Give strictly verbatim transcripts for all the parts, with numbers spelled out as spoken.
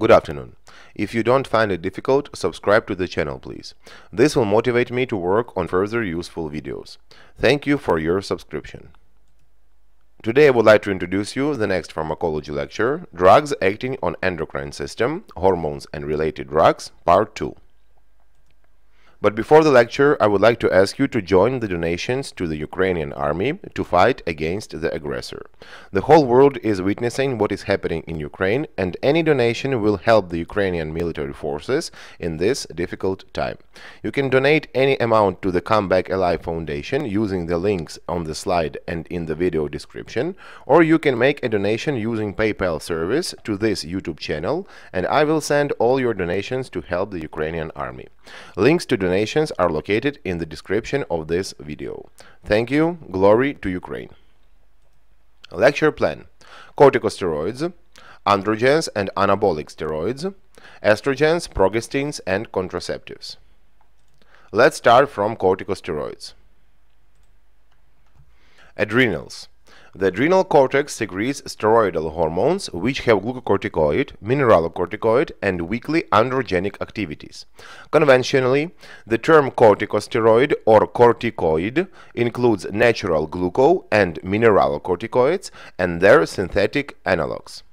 Good afternoon. If you don't find it difficult, subscribe to the channel, please. This will motivate me to work on further useful videos. Thank you for your subscription. Today I would like to introduce you the next pharmacology lecture, Drugs acting on endocrine system, hormones and related drugs, part two. But before the lecture, I would like to ask you to join the donations to the Ukrainian army to fight against the aggressor. The whole world is witnessing what is happening in Ukraine, and any donation will help the Ukrainian military forces in this difficult time. You can donate any amount to the Comeback Alive Foundation using the links on the slide and in the video description, or you can make a donation using PayPal service to this YouTube channel, and I will send all your donations to help the Ukrainian army. Links to donations are located in the description of this video. Thank you. Glory to Ukraine. Lecture plan: corticosteroids, androgens and anabolic steroids, estrogens, progestins and contraceptives. Let's start from corticosteroids. Adrenals. The adrenal cortex secretes steroidal hormones which have glucocorticoid, mineralocorticoid and weakly androgenic activities. Conventionally, the term corticosteroid or corticoid includes natural gluco and mineralocorticoids and their synthetic analogs.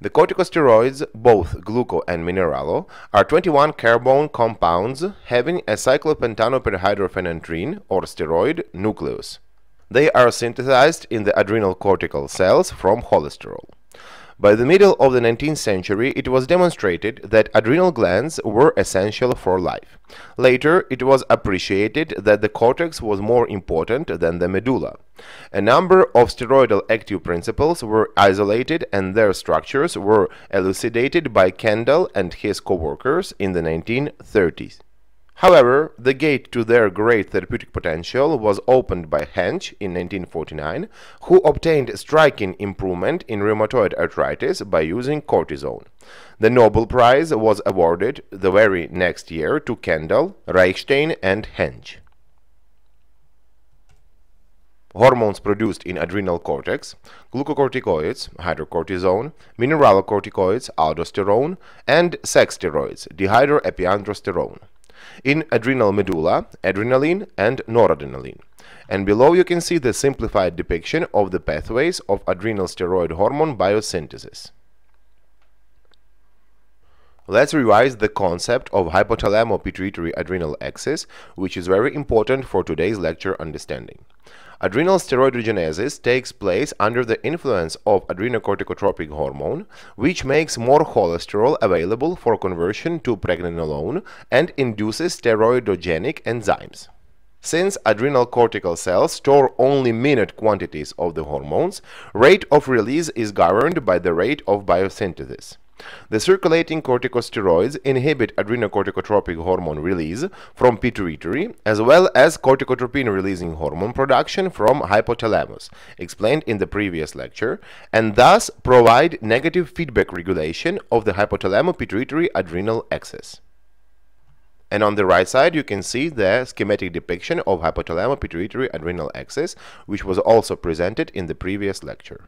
The corticosteroids, both gluco and mineralo, are twenty-one carbone compounds having a cyclopentanoperhydrophenantrine or steroid nucleus. They are synthesized in the adrenal cortical cells from cholesterol. By the middle of the nineteenth century, it was demonstrated that adrenal glands were essential for life. Later, it was appreciated that the cortex was more important than the medulla. A number of steroidal active principles were isolated and their structures were elucidated by Kendall and his co-workers in the nineteen thirties. However, the gate to their great therapeutic potential was opened by Hench in nineteen forty-nine, who obtained striking improvement in rheumatoid arthritis by using cortisone. The Nobel Prize was awarded the very next year to Kendall, Reichstein and Hench. Hormones produced in adrenal cortex: glucocorticoids, hydrocortisone, mineralocorticoids, aldosterone, and sex steroids, dihydroepiandrosterone. In adrenal medulla, adrenaline and noradrenaline. And below you can see the simplified depiction of the pathways of adrenal steroid hormone biosynthesis. Let's revise the concept of hypothalamo-pituitary-adrenal axis, which is very important for today's lecture understanding. Adrenal steroidogenesis takes place under the influence of adrenocorticotropic hormone, which makes more cholesterol available for conversion to pregnenolone and induces steroidogenic enzymes. Since adrenal cortical cells store only minute quantities of the hormones, rate of release is governed by the rate of biosynthesis. The circulating corticosteroids inhibit adrenocorticotropic hormone release from pituitary as well as corticotropin-releasing hormone production from hypothalamus, explained in the previous lecture, and thus provide negative feedback regulation of the hypothalamo-pituitary-adrenal axis. And on the right side you can see the schematic depiction of hypothalamo-pituitary-adrenal axis, which was also presented in the previous lecture.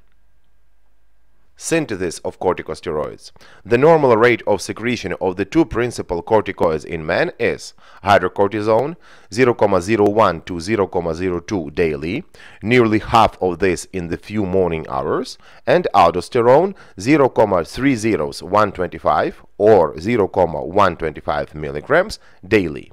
Synthesis of corticosteroids. The normal rate of secretion of the two principal corticoids in man is hydrocortisone, zero point zero one to zero point zero two daily, nearly half of this in the few morning hours, and aldosterone, zero point three zero one two five or zero point one two five milligrams daily.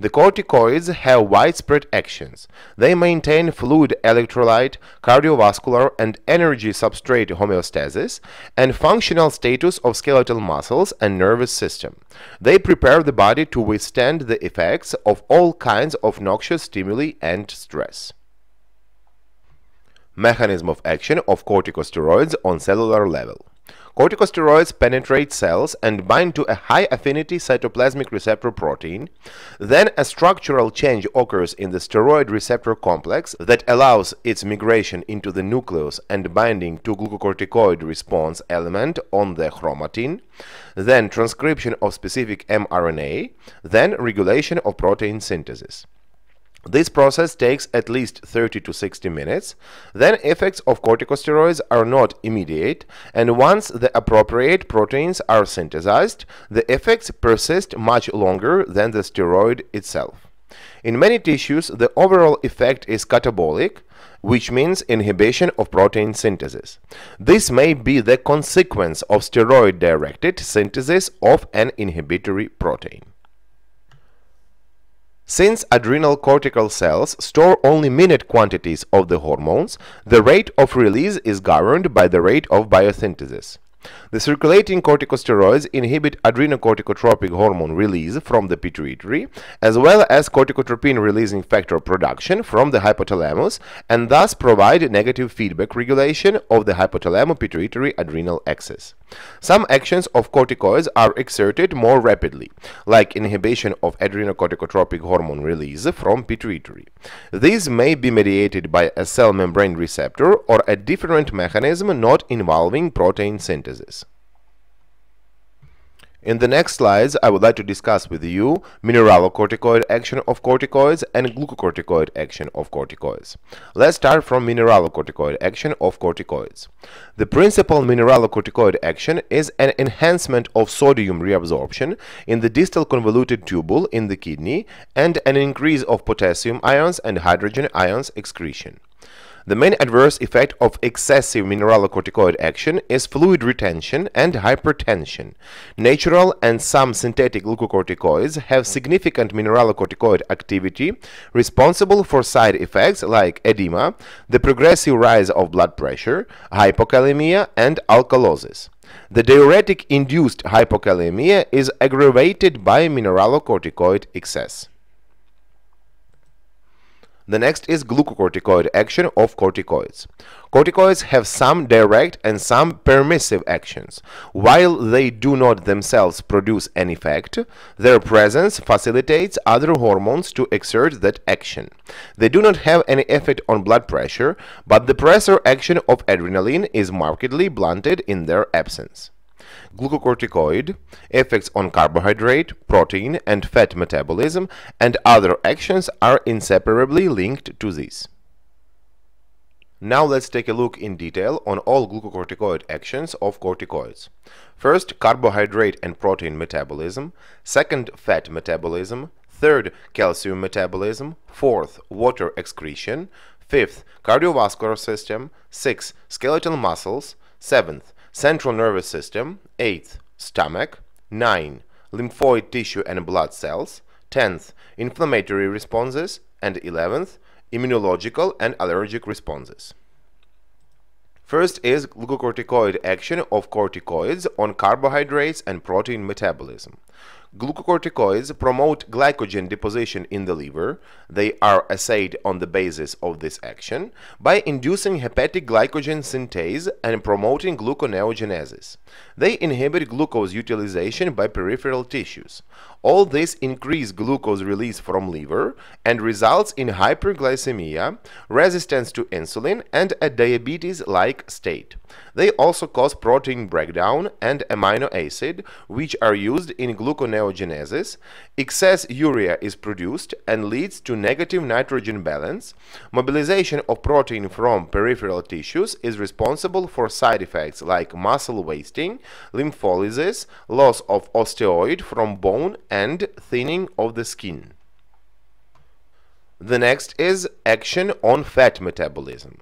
The corticoids have widespread actions. They maintain fluid electrolyte, cardiovascular and energy substrate homeostasis, and functional status of skeletal muscles and nervous system. They prepare the body to withstand the effects of all kinds of noxious stimuli and stress. Mechanism of action of corticosteroids on cellular level. Corticosteroids penetrate cells and bind to a high-affinity cytoplasmic receptor protein. Then a structural change occurs in the steroid receptor complex that allows its migration into the nucleus and binding to glucocorticoid response element on the chromatin, then transcription of specific mRNA, then regulation of protein synthesis. This process takes at least thirty to sixty minutes. Then effects of corticosteroids are not immediate, and once the appropriate proteins are synthesized, the effects persist much longer than the steroid itself. In many tissues, the overall effect is catabolic, which means inhibition of protein synthesis. This may be the consequence of steroid-directed synthesis of an inhibitory protein. Since adrenal cortical cells store only minute quantities of the hormones, the rate of release is governed by the rate of biosynthesis. The circulating corticosteroids inhibit adrenocorticotropic hormone release from the pituitary, as well as corticotropin-releasing factor production from the hypothalamus, and thus provide negative feedback regulation of the hypothalamo-pituitary-adrenal axis. Some actions of corticoids are exerted more rapidly, like inhibition of adrenocorticotropic hormone release from pituitary. These may be mediated by a cell membrane receptor or a different mechanism not involving protein synthesis. In the next slides, I would like to discuss with you mineralocorticoid action of corticoids and glucocorticoid action of corticoids. Let's start from mineralocorticoid action of corticoids. The principal mineralocorticoid action is an enhancement of sodium reabsorption in the distal convoluted tubule in the kidney and an increase of potassium ions and hydrogen ions excretion. The main adverse effect of excessive mineralocorticoid action is fluid retention and hypertension. Natural and some synthetic glucocorticoids have significant mineralocorticoid activity responsible for side effects like edema, the progressive rise of blood pressure, hypokalemia, and alkalosis. The diuretic-induced hypokalemia is aggravated by mineralocorticoid excess. The next is glucocorticoid action of corticoids. Corticoids have some direct and some permissive actions. While they do not themselves produce an effect, their presence facilitates other hormones to exert that action. They do not have any effect on blood pressure, but the pressor action of adrenaline is markedly blunted in their absence. Glucocorticoid effects on carbohydrate, protein, and fat metabolism and other actions are inseparably linked to this. Now let's take a look in detail on all glucocorticoid actions of corticoids. First, carbohydrate and protein metabolism. Second, fat metabolism. Third, calcium metabolism. Fourth, water excretion. Fifth, cardiovascular system. Sixth, skeletal muscles. Seventh, central nervous system. Eighth, stomach. Nine, lymphoid tissue and blood cells. Tenth, inflammatory responses. And eleventh, immunological and allergic responses. First is glucocorticoid action of corticoids on carbohydrates and protein metabolism. Glucocorticoids promote glycogen deposition in the liver. They are assayed on the basis of this action by inducing hepatic glycogen synthase and promoting gluconeogenesis. They inhibit glucose utilization by peripheral tissues. All this increases glucose release from liver and results in hyperglycemia, resistance to insulin, and a diabetes-like state. They also cause protein breakdown and amino acid, which are used in gluconeogenesis. Excess urea is produced and leads to negative nitrogen balance. Mobilization of protein from peripheral tissues is responsible for side effects like muscle wasting, lympholysis, loss of osteoid from bone, and thinning of the skin. The next is action on fat metabolism.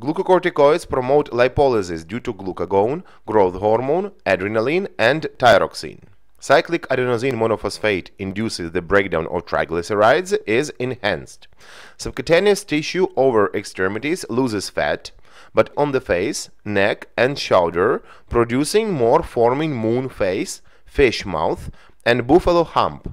Glucocorticoids promote lipolysis due to glucagon, growth hormone, adrenaline, and thyroxine. Cyclic adenosine monophosphate induces the breakdown of triglycerides is enhanced. Subcutaneous tissue over extremities loses fat, but on the face, neck, and shoulder, producing more forming moon face, fish mouth, and buffalo hump.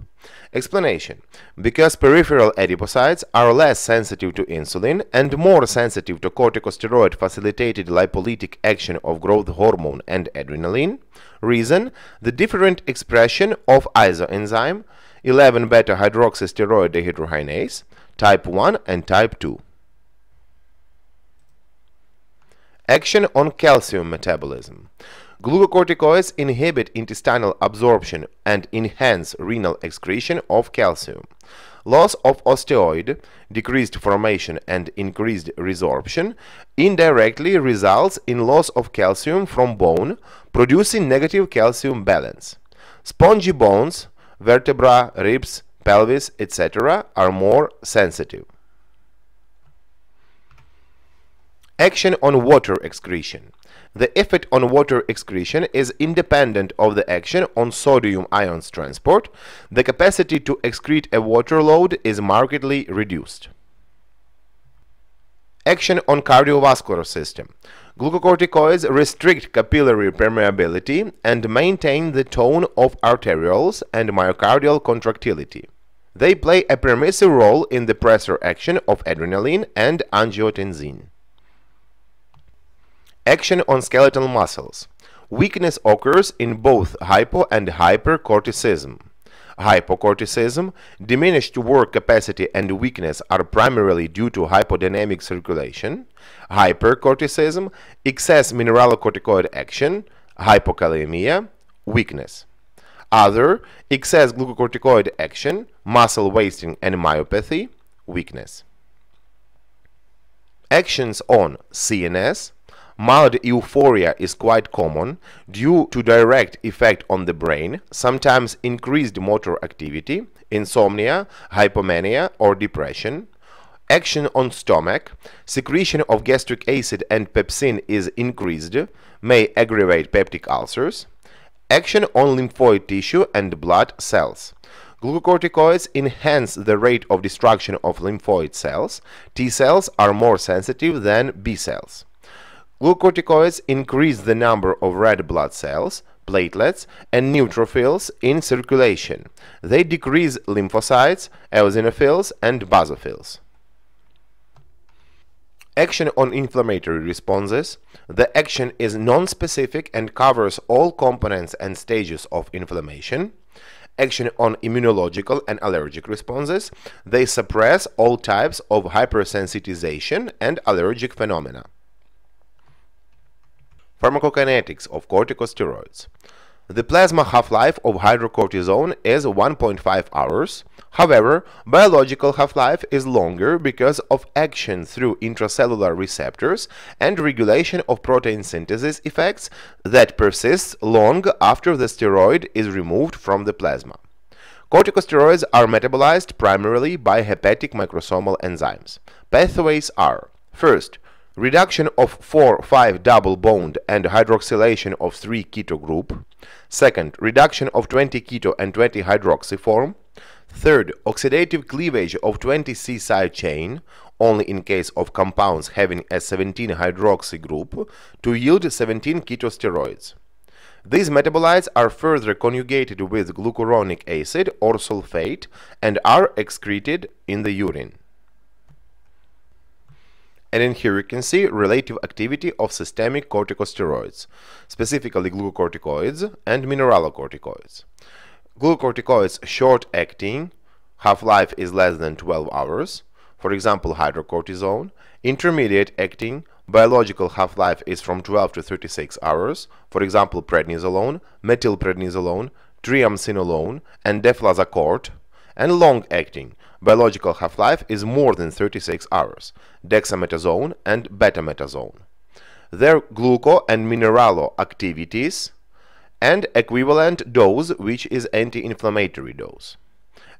Explanation: because peripheral adipocytes are less sensitive to insulin and more sensitive to corticosteroid-facilitated lipolytic action of growth hormone and adrenaline. Reason: the different expression of isoenzyme eleven beta hydroxysteroid dehydrogenase type one and type two. Action on calcium metabolism. Glucocorticoids inhibit intestinal absorption and enhance renal excretion of calcium. loss of osteoid, decreased formation and increased resorption indirectly results in loss of calcium from bone, producing negative calcium balance. Spongy bones, vertebra, ribs, pelvis, et cetera are more sensitive. Action on water excretion. The effect on water excretion is independent of the action on sodium ions transport. The capacity to excrete a water load is markedly reduced. Action on cardiovascular system. Glucocorticoids restrict capillary permeability and maintain the tone of arterioles and myocardial contractility. They play a permissive role in the pressor action of adrenaline and angiotensin. Action on skeletal muscles. Weakness occurs in both hypo and hypercorticism. Hypocorticism, diminished work capacity and weakness are primarily due to hypodynamic circulation. Hypercorticism, excess mineralocorticoid action, hypokalemia, weakness. Other, excess glucocorticoid action, muscle wasting and myopathy, weakness. Actions on C N S. Mild euphoria is quite common due to direct effect on the brain, sometimes increased motor activity, insomnia, hypomania or depression. Action on stomach. Secretion of gastric acid and pepsin is increased, may aggravate peptic ulcers. Action on lymphoid tissue and blood cells. Glucocorticoids enhance the rate of destruction of lymphoid cells. T cells are more sensitive than B cells. Glucocorticoids increase the number of red blood cells, platelets, and neutrophils in circulation. They decrease lymphocytes, eosinophils, and basophils. Action on inflammatory responses. The action is nonspecific and covers all components and stages of inflammation. Action on immunological and allergic responses. They suppress all types of hypersensitization and allergic phenomena. Pharmacokinetics of corticosteroids. The plasma half-life of hydrocortisone is one point five hours. However, biological half-life is longer because of action through intracellular receptors and regulation of protein synthesis effects that persists long after the steroid is removed from the plasma. Corticosteroids are metabolized primarily by hepatic microsomal enzymes. Pathways are: first, reduction of four five double bond and hydroxylation of three keto group. Second, reduction of twenty keto and twenty hydroxyform. Third, oxidative cleavage of twenty C side chain, only in case of compounds having a seventeen hydroxy group, to yield seventeen keto steroids. These metabolites are further conjugated with glucuronic acid or sulfate and are excreted in the urine. And in here you can see relative activity of systemic corticosteroids, specifically glucocorticoids and mineralocorticoids. Glucocorticoids short-acting, half-life is less than twelve hours, for example hydrocortisone. Intermediate-acting, biological half-life is from twelve to thirty-six hours, for example prednisolone, methylprednisolone, triamcinolone and deflazacort. And long-acting, biological half-life is more than thirty-six hours, dexamethasone and betamethasone. Their gluco and mineralo activities and equivalent dose, which is anti-inflammatory dose.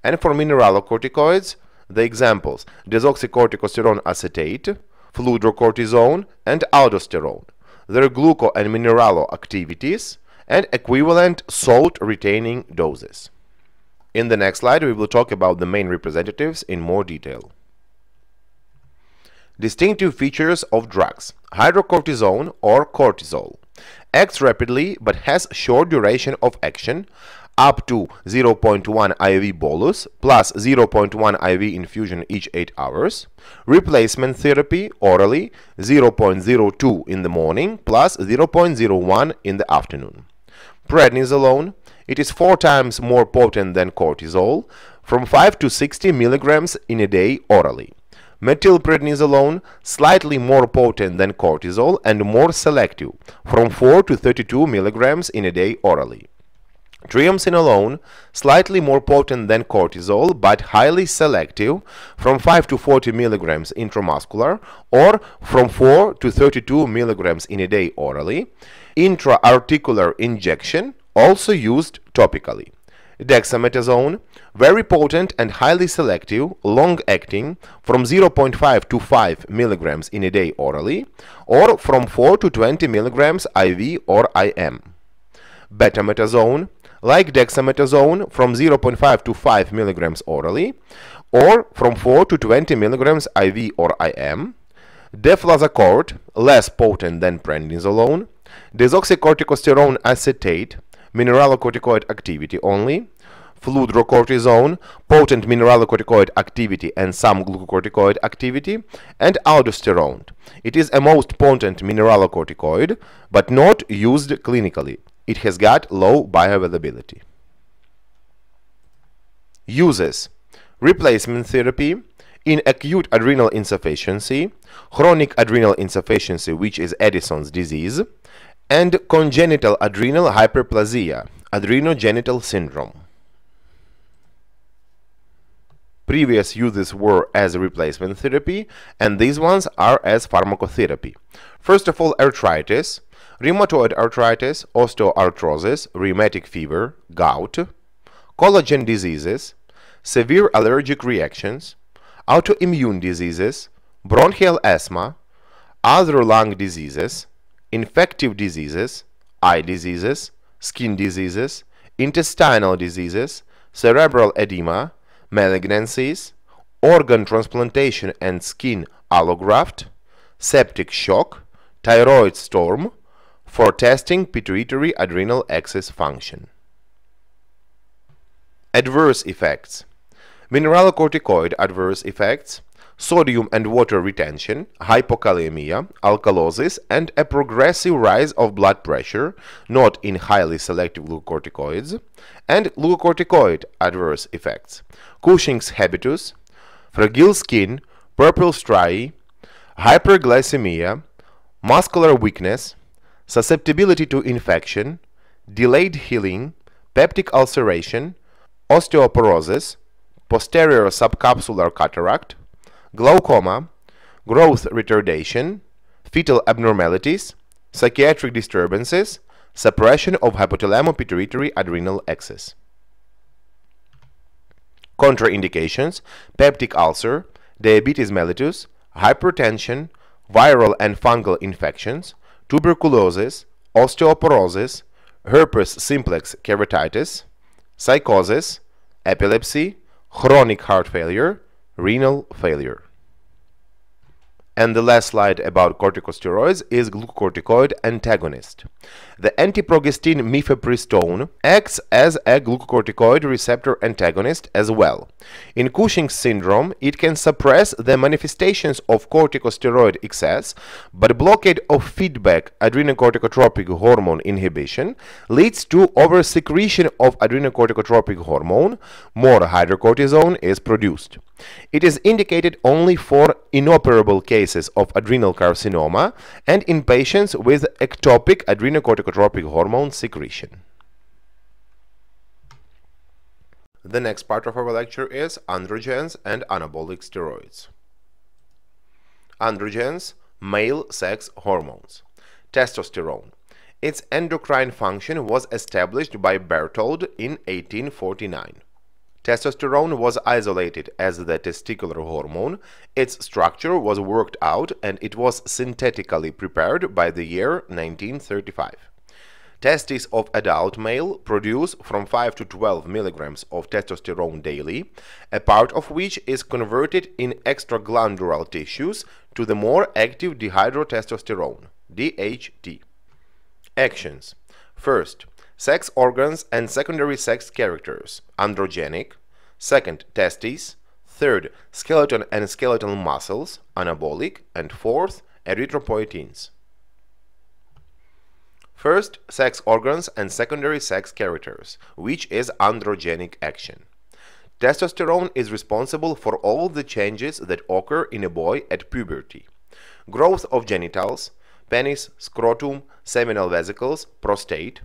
And for mineralocorticoids, the examples: desoxycorticosterone acetate, fludrocortisone and aldosterone. Their gluco and mineralo activities and equivalent salt-retaining doses. In the next slide, we will talk about the main representatives in more detail. Distinctive features of drugs. Hydrocortisone or cortisol acts rapidly but has short duration of action, up to zero point one I V bolus plus zero point one I V infusion each eight hours. Replacement therapy orally, zero point zero two in the morning plus zero point zero one in the afternoon. Prednisolone. It is four times more potent than cortisol, from five to sixty milligrams in a day orally. Methylprednisolone, slightly more potent than cortisol and more selective, from four to thirty-two milligrams in a day orally. Triamcinolone, slightly more potent than cortisol, but highly selective, from five to forty milligrams intramuscular, or from four to thirty-two milligrams in a day orally. Intra-articular injection, also used topically. Dexamethasone, very potent and highly selective, long-acting, from zero point five to five milligrams in a day orally, or from four to twenty milligrams I V or I M. Betamethasone, like dexamethasone, from zero point five to five milligrams orally, or from four to twenty milligrams I V or I M. Deflazacort, less potent than prednisolone. Desoxycorticosterone acetate, mineralocorticoid activity only. Fludrocortisone, potent mineralocorticoid activity and some glucocorticoid activity. And aldosterone. It is a most potent mineralocorticoid, but not used clinically. It has got low bioavailability. Uses: replacement therapy in acute adrenal insufficiency, chronic adrenal insufficiency, which is Addison's disease, and congenital adrenal hyperplasia, adrenogenital syndrome. Previous uses were as replacement therapy, and these ones are as pharmacotherapy. First of all, arthritis, rheumatoid arthritis, osteoarthrosis, rheumatic fever, gout, collagen diseases, severe allergic reactions, autoimmune diseases, bronchial asthma, other lung diseases, infective diseases, eye diseases, skin diseases, intestinal diseases, cerebral edema, malignancies, organ transplantation and skin allograft, septic shock, thyroid storm, for testing pituitary adrenal axis function. Adverse effects: mineralocorticoid adverse effects, sodium and water retention, hypokalemia, alkalosis, and a progressive rise of blood pressure, not in highly selective glucocorticoids, and glucocorticoid adverse effects, Cushing's habitus, fragile skin, purple striae, hyperglycemia, muscular weakness, susceptibility to infection, delayed healing, peptic ulceration, osteoporosis, posterior subcapsular cataract, glaucoma, growth retardation, fetal abnormalities, psychiatric disturbances, suppression of hypothalamo-pituitary adrenal axis. Contraindications: peptic ulcer, diabetes mellitus, hypertension, viral and fungal infections, tuberculosis, osteoporosis, herpes simplex keratitis, psychosis, epilepsy, chronic heart failure, renal failure. And the last slide about corticosteroids is glucocorticoid antagonist. The antiprogestin mifepristone acts as a glucocorticoid receptor antagonist as well. In Cushing's syndrome, it can suppress the manifestations of corticosteroid excess, but blockade of feedback adrenocorticotropic hormone inhibition leads to oversecretion of adrenocorticotropic hormone. More hydrocortisone is produced. It is indicated only for inoperable cases of adrenal carcinoma and in patients with ectopic adrenocorticotropic hormone secretion. The next part of our lecture is androgens and anabolic steroids. Androgens, male sex hormones. Testosterone. Its endocrine function was established by Berthold in eighteen forty-nine. Testosterone was isolated as the testicular hormone, its structure was worked out, and it was synthetically prepared by the year nineteen thirty-five. Testes of adult male produce from five to twelve milligrams of testosterone daily, a part of which is converted in extraglandular tissues to the more active dihydrotestosterone, D H T. Actions. First, sex organs and secondary sex characters, androgenic. Second, testes. Third, skeleton and skeletal muscles, anabolic. And fourth, erythropoietins. First, sex organs and secondary sex characters, which is androgenic action. Testosterone is responsible for all the changes that occur in a boy at puberty. Growth of genitals, penis, scrotum, seminal vesicles, prostate.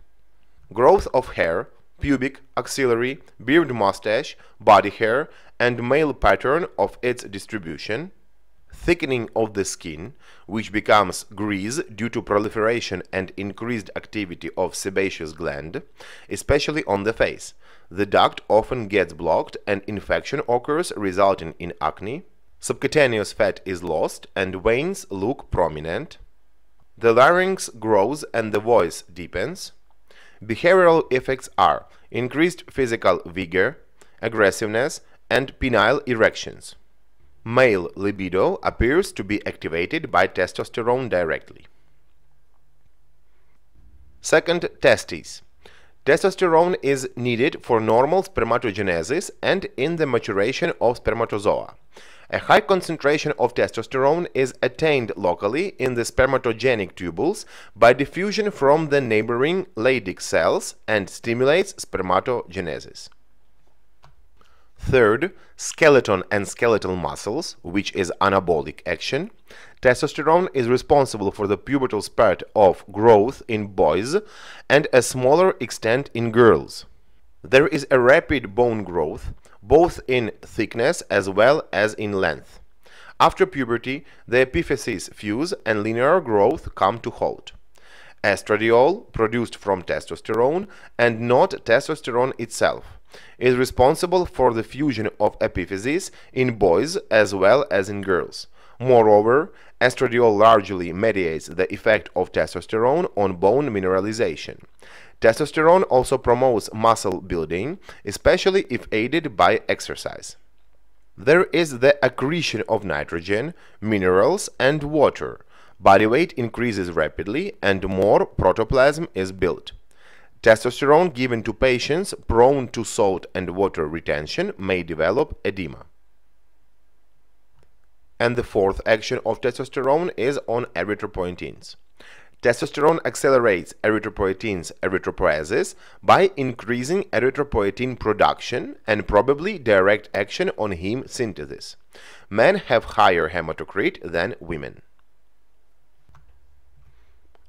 Growth of hair, pubic, axillary, beard mustache, body hair and male pattern of its distribution, thickening of the skin, which becomes grease due to proliferation and increased activity of sebaceous gland, especially on the face. The duct often gets blocked and infection occurs, resulting in acne. Subcutaneous fat is lost and veins look prominent. The larynx grows and the voice deepens. Behavioral effects are increased physical vigor, aggressiveness, and penile erections. Male libido appears to be activated by testosterone directly. Second, testes. Testosterone is needed for normal spermatogenesis and in the maturation of spermatozoa. A high concentration of testosterone is attained locally in the spermatogenic tubules by diffusion from the neighboring Leydig cells and stimulates spermatogenesis. Third, skeleton and skeletal muscles, which is anabolic action. Testosterone is responsible for the pubertal spurt of growth in boys and a smaller extent in girls. There is a rapid bone growth, both in thickness as well as in length. After puberty, the epiphyses fuse and linear growth come to halt. Estradiol, produced from testosterone and not testosterone itself, is responsible for the fusion of epiphyses in boys as well as in girls. Moreover, estradiol largely mediates the effect of testosterone on bone mineralization. Testosterone also promotes muscle building, especially if aided by exercise. There is the accretion of nitrogen, minerals and water. Body weight increases rapidly and more protoplasm is built. Testosterone given to patients prone to salt and water retention may develop edema. And the fourth action of testosterone is on erythropoietins. Testosterone accelerates erythropoietin's erythropoiesis by increasing erythropoietin production and probably direct action on heme synthesis. Men have higher hematocrit than women.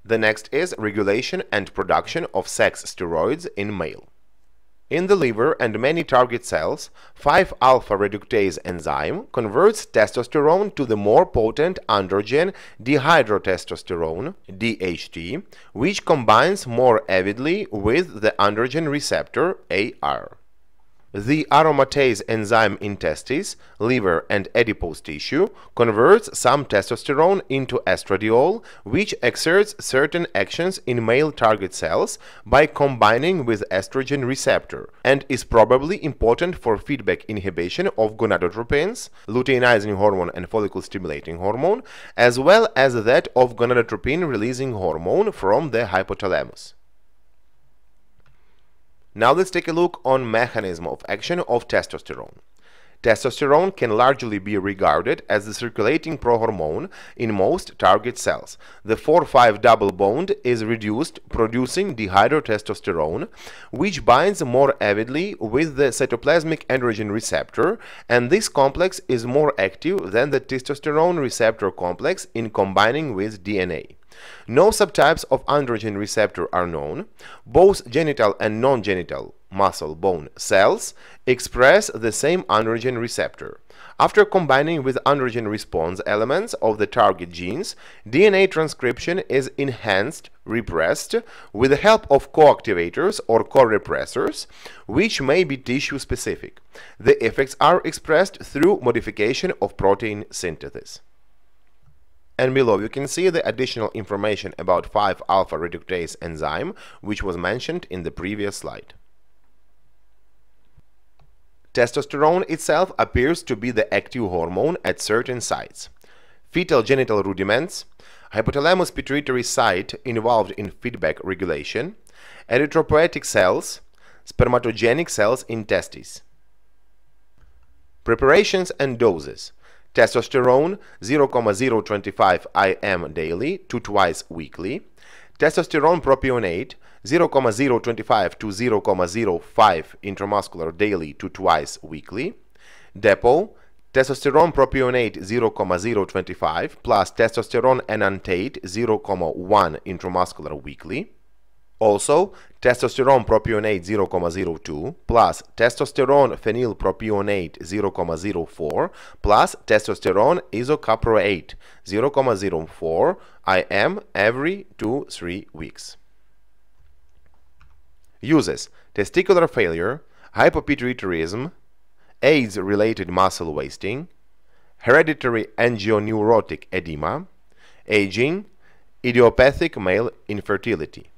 The next is regulation and production of sex steroids in male. In the liver and many target cells, five alpha reductase enzyme converts testosterone to the more potent androgen dihydrotestosterone D H T, which combines more avidly with the androgen receptor A R. The aromatase enzyme in testes, liver and adipose tissue converts some testosterone into estradiol, which exerts certain actions in male target cells by combining with estrogen receptor and is probably important for feedback inhibition of gonadotropins, luteinizing hormone and follicle-stimulating hormone, as well as that of gonadotropin-releasing hormone from the hypothalamus. Now let's take a look on mechanism of action of testosterone. Testosterone can largely be regarded as the circulating prohormone in most target cells. The four five double bond is reduced, producing dihydrotestosterone, which binds more avidly with the cytoplasmic androgen receptor, and this complex is more active than the testosterone receptor complex in combining with D N A. No subtypes of androgen receptor are known. Both genital and non-genital muscle bone cells express the same androgen receptor. After combining with androgen response elements of the target genes, D N A transcription is enhanced, repressed, with the help of coactivators or co-repressors, which may be tissue-specific. The effects are expressed through modification of protein synthesis. And below you can see the additional information about five alpha reductase enzyme, which was mentioned in the previous slide. Testosterone itself appears to be the active hormone at certain sites. Fetal genital rudiments, hypothalamus pituitary site involved in feedback regulation, erythropoietic cells, spermatogenic cells in testes. Preparations and doses. Testosterone zero point zero two five I M daily to twice weekly. Testosterone propionate zero point zero two five to zero point zero five intramuscular daily to twice weekly. Depo testosterone propionate zero point zero two five plus testosterone enantate zero point one intramuscular weekly. Also, testosterone propionate zero point zero two plus testosterone phenyl propionate zero point zero four plus testosterone isocaproate zero point zero four I M every two to three weeks. Uses: testicular failure, hypopituitarism, AIDS-related muscle wasting, hereditary angioneurotic edema, aging, idiopathic male infertility.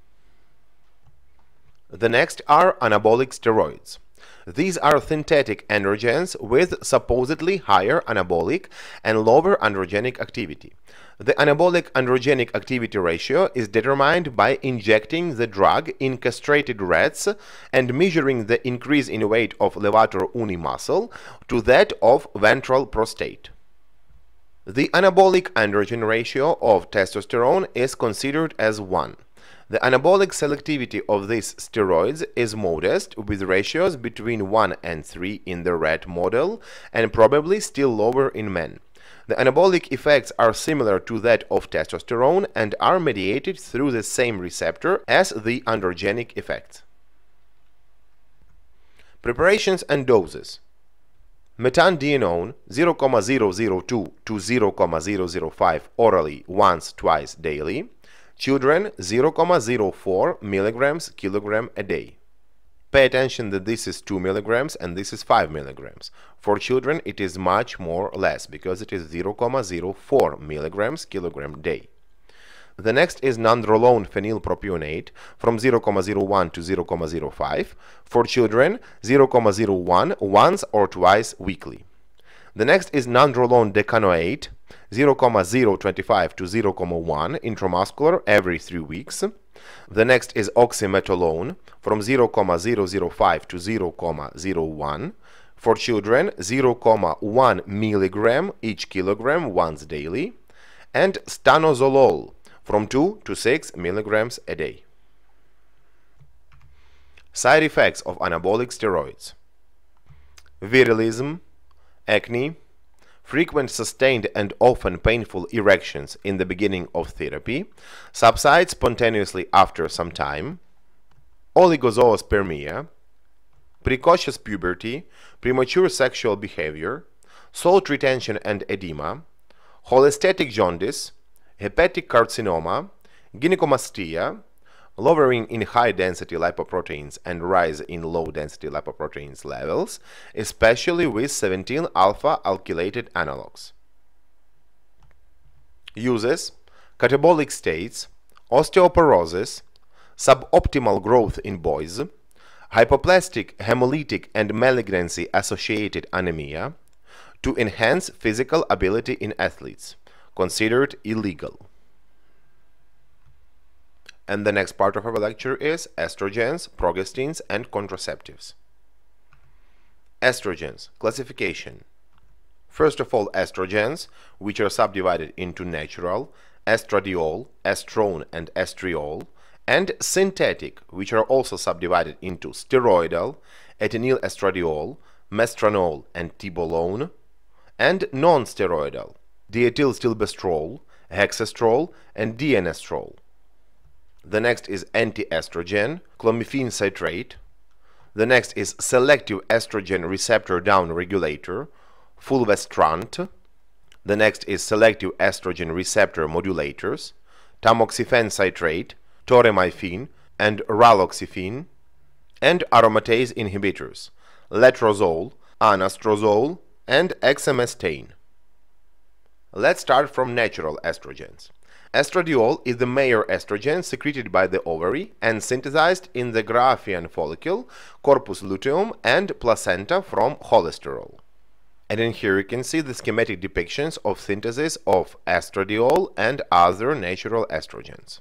The next are anabolic steroids. These are synthetic androgens with supposedly higher anabolic and lower androgenic activity. The anabolic androgenic activity ratio is determined by injecting the drug in castrated rats and measuring the increase in weight of levator uni muscle to that of ventral prostate. The anabolic androgen ratio of testosterone is considered as one. The anabolic selectivity of these steroids is modest, with ratios between one and three in the rat model and probably still lower in men. The anabolic effects are similar to that of testosterone and are mediated through the same receptor as the androgenic effects. Preparations and doses: Metandienone zero point zero zero two to zero point zero zero five orally once twice daily. Children zero point zero four milligrams kilogram a day. Pay attention that this is two milligrams and this is five milligrams. For children it is much more less because it is zero point zero four milligrams kilogram day. The next is nandrolone phenylpropionate from zero point zero one to zero point zero five. For children zero point zero one once or twice weekly. The next is nandrolone decanoate zero point zero two five to zero point one intramuscular every three weeks. The next is oxymetolone from zero point zero zero five to zero point zero one. For children, zero point one milligram each kilogram once daily. And stanozolol from two to six milligrams a day. Side effects of anabolic steroids: virilism, acne, frequent sustained and often painful erections in the beginning of therapy, subsides spontaneously after some time, oligozoospermia, precocious puberty, premature sexual behavior, salt retention and edema, cholestatic jaundice, hepatic carcinoma, gynecomastia, lowering in high-density lipoproteins and rise in low-density lipoproteins levels, especially with seventeen alpha alkylated analogs. Uses: catabolic states, osteoporosis, suboptimal growth in boys, hypoplastic, hemolytic and malignancy-associated anemia, to enhance physical ability in athletes. Considered illegal. And the next part of our lecture is estrogens, progestins, and contraceptives. Estrogens. Classification. First of all, estrogens, which are subdivided into natural, estradiol, estrone, and estriol, and synthetic, which are also subdivided into steroidal, ethinyl estradiol, mestranol, and tibolone, and non-steroidal, diethyl stilbestrol, hexestrol, and dienestrol. The next is anti-estrogen, clomiphene citrate. The next is selective estrogen receptor down regulator, fulvestrant. The next is selective estrogen receptor modulators, tamoxifen citrate, toramiphene, and raloxifen, and aromatase inhibitors, letrozole, anastrozole, and exemestane. Let's start from natural estrogens. Estradiol is the major estrogen secreted by the ovary and synthesized in the Graphene follicle, corpus luteum, and placenta from cholesterol. And in here you can see the schematic depictions of synthesis of estradiol and other natural estrogens.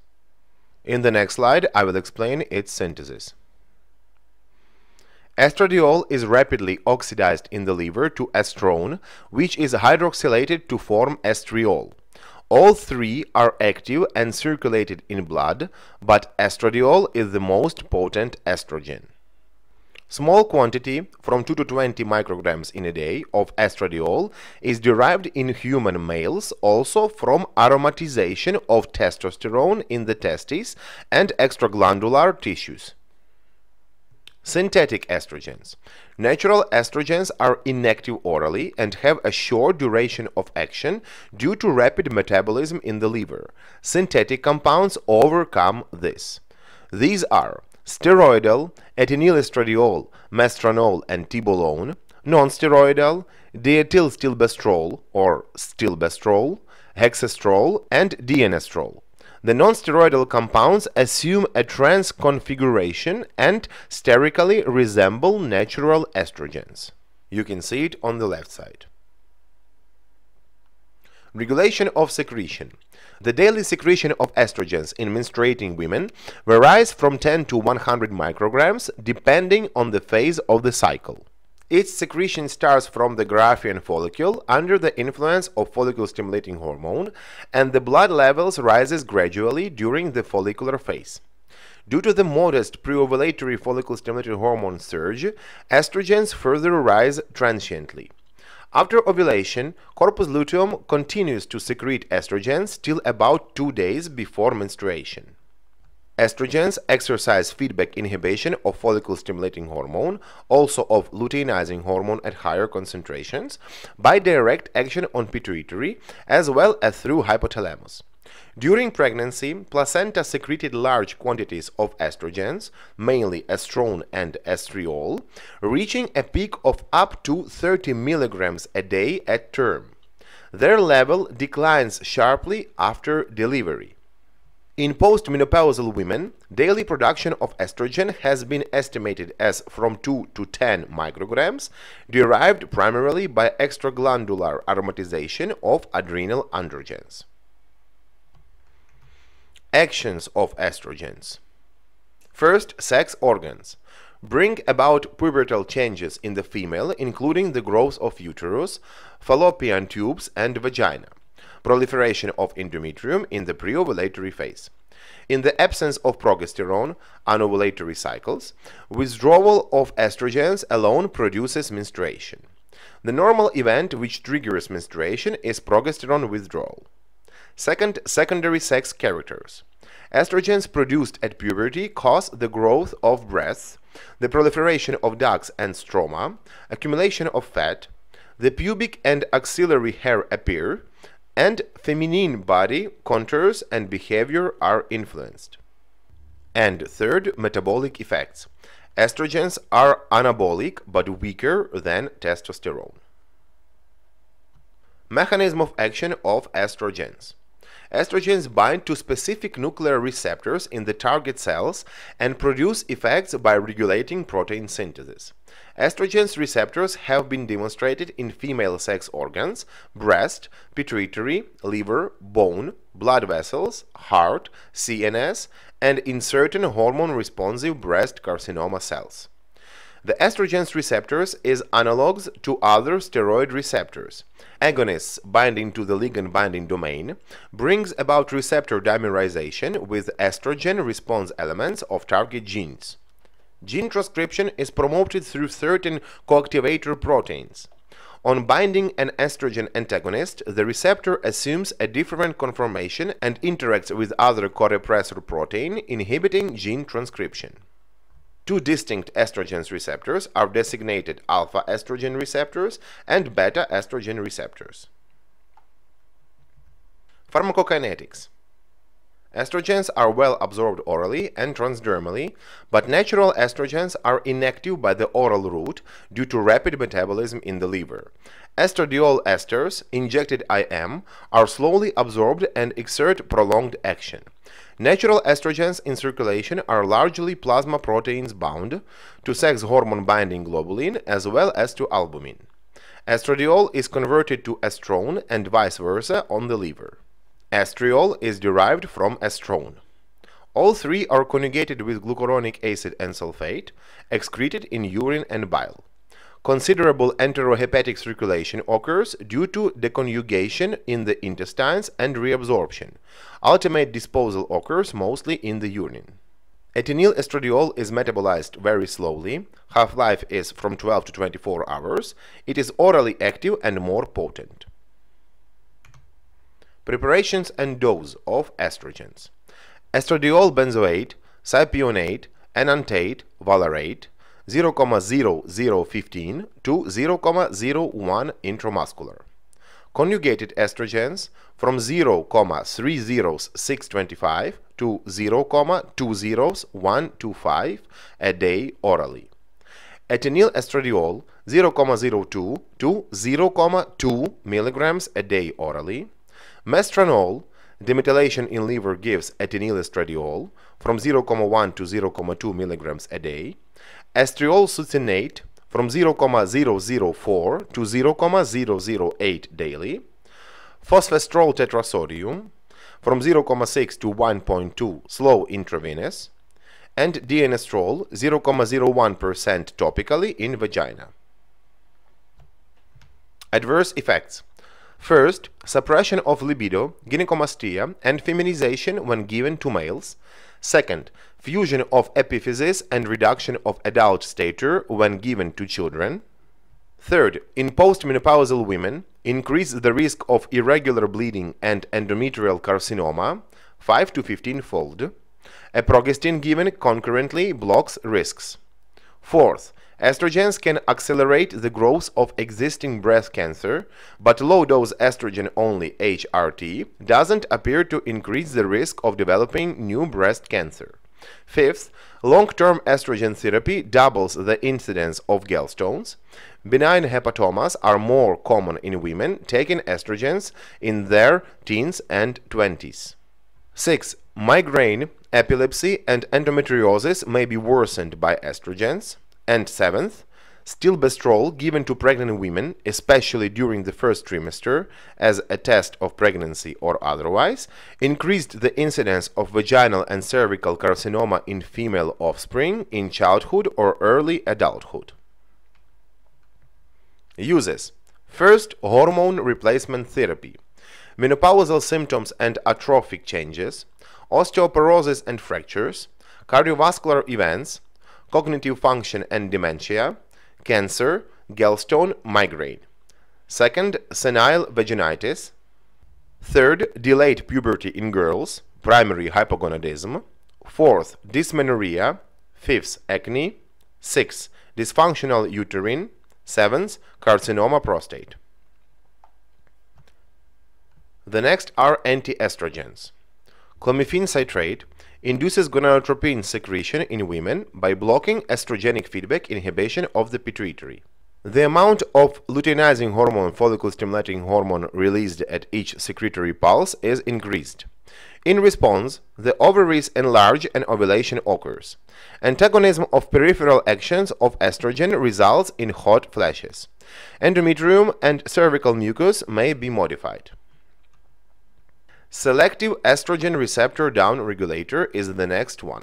In the next slide I will explain its synthesis. Estradiol is rapidly oxidized in the liver to estrone, which is hydroxylated to form estriol. All three are active and circulated in blood, but estradiol is the most potent estrogen. Small quantity from two to twenty micrograms in a day of estradiol is derived in human males also from aromatization of testosterone in the testes and extraglandular tissues. Synthetic estrogens. Natural estrogens are inactive orally and have a short duration of action due to rapid metabolism in the liver. Synthetic compounds overcome this. These are steroidal, ethinyl estradiol, mestranol and tibolone, non-steroidal, diethyl stilbestrol or stilbestrol, hexestrol and dienestrol. The non-steroidal compounds assume a trans configuration and sterically resemble natural estrogens. You can see it on the left side. Regulation of secretion. The daily secretion of estrogens in menstruating women varies from ten to one hundred micrograms depending on the phase of the cycle. Its secretion starts from the graphene follicle under the influence of follicle-stimulating hormone, and the blood levels rises gradually during the follicular phase. Due to the modest preovulatory follicle-stimulating hormone surge, estrogens further rise transiently. After ovulation, corpus luteum continues to secrete estrogens till about two days before menstruation. Estrogens exercise feedback inhibition of follicle-stimulating hormone, also of luteinizing hormone at higher concentrations, by direct action on pituitary as well as through hypothalamus. During pregnancy, placenta secreted large quantities of estrogens, mainly estrone and estriol, reaching a peak of up to thirty milligrams a day at term. Their level declines sharply after delivery. In postmenopausal women, daily production of estrogen has been estimated as from two to ten micrograms, derived primarily by extraglandular aromatization of adrenal androgens. Actions of estrogens. First, sex organs. Bring about pubertal changes in the female, including the growth of uterus, fallopian tubes and vagina. Proliferation of endometrium in the preovulatory phase. In the absence of progesterone, anovulatory cycles, withdrawal of estrogens alone produces menstruation. The normal event which triggers menstruation is progesterone withdrawal. Second, secondary sex characters. Estrogens produced at puberty cause the growth of breasts, the proliferation of ducts and stroma, accumulation of fat, the pubic and axillary hair appear, and feminine body contours and behavior are influenced. And third, metabolic effects. Estrogens are anabolic but weaker than testosterone. Mechanism of action of estrogens. Estrogens bind to specific nuclear receptors in the target cells and produce effects by regulating protein synthesis. Estrogens receptors have been demonstrated in female sex organs, breast, pituitary, liver, bone, blood vessels, heart, C N S, and in certain hormone-responsive breast carcinoma cells. The estrogens receptors is analogs to other steroid receptors. Agonists binding to the ligand-binding domain brings about receptor dimerization with estrogen response elements of target genes. Gene transcription is promoted through certain coactivator proteins. On binding an estrogen antagonist, the receptor assumes a different conformation and interacts with other co-repressor protein, inhibiting gene transcription. Two distinct estrogen receptors are designated alpha estrogen receptors and beta estrogen receptors. Pharmacokinetics. Estrogens are well absorbed orally and transdermally, but natural estrogens are inactive by the oral route due to rapid metabolism in the liver. Estradiol esters, injected I M, are slowly absorbed and exert prolonged action. Natural estrogens in circulation are largely plasma proteins bound to sex hormone binding globulin as well as to albumin. Estradiol is converted to estrone and vice versa on the liver. Estriol is derived from estrone. All three are conjugated with glucuronic acid and sulfate, excreted in urine and bile. Considerable enterohepatic circulation occurs due to deconjugation in the intestines and reabsorption. Ultimate disposal occurs mostly in the urine. Ethinyl estradiol is metabolized very slowly, half-life is from twelve to twenty-four hours, it is orally active and more potent. Preparations and dose of estrogens. Estradiol benzoate, cypionate, enantate, valerate, zero point zero zero one five to zero point zero one intramuscular. Conjugated estrogens from zero point three zero six two five to zero point two zero one two five a day orally. Ethinyl estradiol zero point zero two to zero point two milligrams a day orally. Mestranol demethylation in liver gives ethinyl estradiol from zero point one to zero point two milligrams a day. Estriol succinate from zero point zero zero four to zero point zero zero eight daily. Phosphostrol tetrasodium from zero point six to one point two slow intravenous, and Dienestrol zero point zero one percent topically in vagina. Adverse effects. First, suppression of libido, gynecomastia, and feminization when given to males. Second, fusion of epiphyses and reduction of adult stature when given to children. Third, in postmenopausal women, increase the risk of irregular bleeding and endometrial carcinoma five to fifteen fold. A progestin given concurrently blocks risks. Fourth, estrogens can accelerate the growth of existing breast cancer, but low-dose estrogen-only H R T doesn't appear to increase the risk of developing new breast cancer. Fifth, long-term estrogen therapy doubles the incidence of gallstones. Benign hepatomas are more common in women taking estrogens in their teens and twenties. Six, migraine, epilepsy, and endometriosis may be worsened by estrogens. And seventh, stilbestrol given to pregnant women, especially during the first trimester, as a test of pregnancy or otherwise, increased the incidence of vaginal and cervical carcinoma in female offspring in childhood or early adulthood. Uses. First, hormone replacement therapy. Menopausal symptoms and atrophic changes, osteoporosis and fractures, cardiovascular events, cognitive function and dementia, cancer, gallstone, migraine. Second, senile vaginitis. Third, delayed puberty in girls, primary hypogonadism. Fourth, dysmenorrhea. Fifth, acne. Sixth, dysfunctional uterine. Seventh, carcinoma prostate. The next are anti-estrogens. Clomiphene citrate induces gonadotropin secretion in women by blocking estrogenic feedback inhibition of the pituitary. The amount of luteinizing hormone, follicle-stimulating hormone released at each secretory pulse is increased. In response, the ovaries enlarge and ovulation occurs. Antagonism of peripheral actions of estrogen results in hot flashes. Endometrium and cervical mucus may be modified. Selective estrogen receptor downregulator is the next one.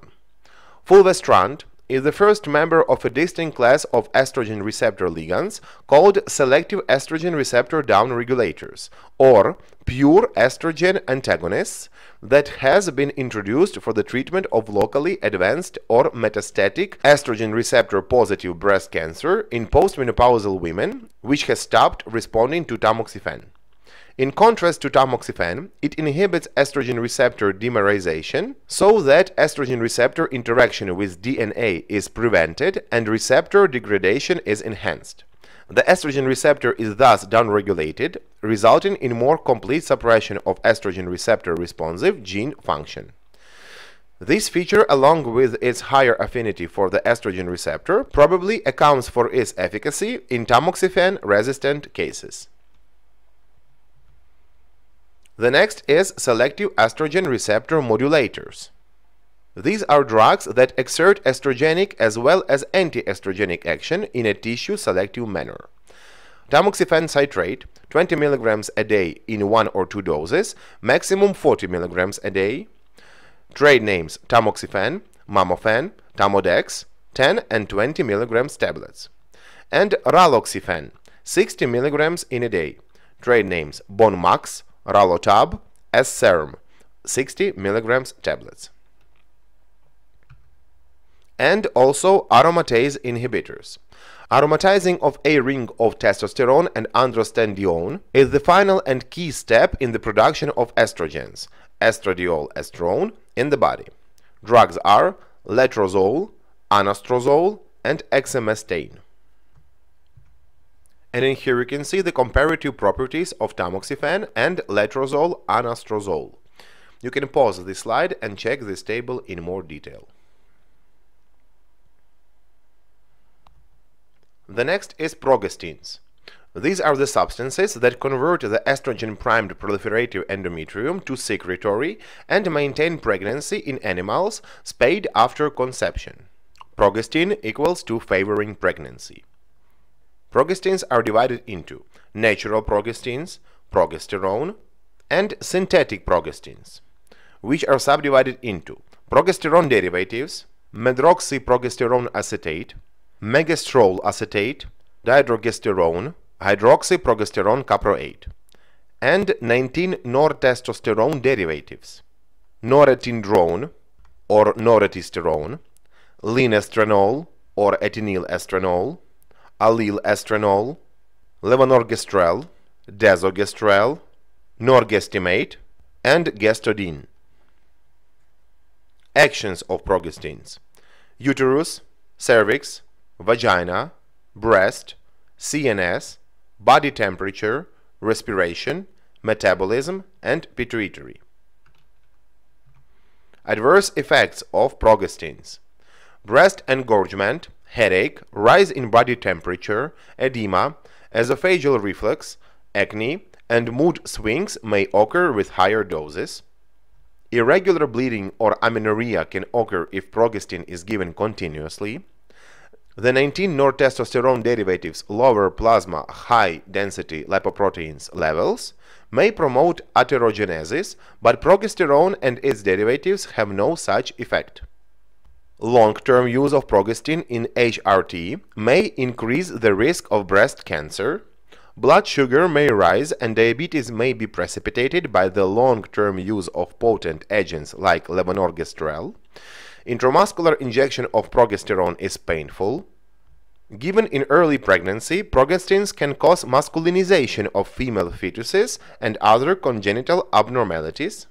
Fulvestrant is the first member of a distinct class of estrogen receptor ligands called selective estrogen receptor downregulators, or pure estrogen antagonists, that has been introduced for the treatment of locally advanced or metastatic estrogen receptor positive breast cancer in postmenopausal women, which has stopped responding to tamoxifen. In contrast to tamoxifen, it inhibits estrogen receptor dimerization so that estrogen receptor interaction with D N A is prevented and receptor degradation is enhanced. The estrogen receptor is thus downregulated, resulting in more complete suppression of estrogen receptor responsive gene function. This feature, along with its higher affinity for the estrogen receptor, probably accounts for its efficacy in tamoxifen-resistant cases. The next is selective estrogen receptor modulators. These are drugs that exert estrogenic as well as anti-estrogenic action in a tissue-selective manner. Tamoxifen citrate, twenty milligrams a day in one or two doses, maximum forty milligrams a day. Trade names tamoxifen, mamofen, tamodex, ten and twenty milligrams tablets. And raloxifen, sixty milligrams in a day. Trade names bonmax, ralotab, as serum, sixty milligrams tablets. and also aromatase inhibitors. Aromatizing of a ring of testosterone and androstenedione is the final and key step in the production of estrogens, estradiol, estrone, in the body. Drugs are letrozole, anastrozole, and exemestane. And in here you can see the comparative properties of tamoxifen and letrozole, anastrozole. You can pause this slide and check this table in more detail. The next is progestins. These are the substances that convert the estrogen-primed proliferative endometrium to secretory and maintain pregnancy in animals spayed after conception. Progestin equals to favoring pregnancy. Progestins are divided into natural progestins, progesterone, and synthetic progestins, which are subdivided into progesterone derivatives, medroxyprogesterone acetate, megestrol acetate, dihydrogesterone, hydroxyprogesterone caproate, and nineteen nortestosterone derivatives, norethindrone or noretesterone, linestranol or ethinyl estranol, allyl estranol, levonorgestrel, desogestrel, norgestimate, and gestodin. Actions of progestins: uterus, cervix, vagina, breast, C N S, body temperature, respiration, metabolism, and pituitary. Adverse effects of progestins: breast engorgement, headache, rise in body temperature, edema, esophageal reflux, acne, and mood swings may occur with higher doses. Irregular bleeding or amenorrhea can occur if progestin is given continuously. The nineteen nortestosterone derivatives lower plasma high-density lipoproteins levels may promote atherogenesis, but progesterone and its derivatives have no such effect. Long-term use of progestin in H R T may increase the risk of breast cancer. Blood sugar may rise and diabetes may be precipitated by the long-term use of potent agents like levonorgestrel. Intramuscular injection of progesterone is painful. Given in early pregnancy, progestins can cause masculinization of female fetuses and other congenital abnormalities.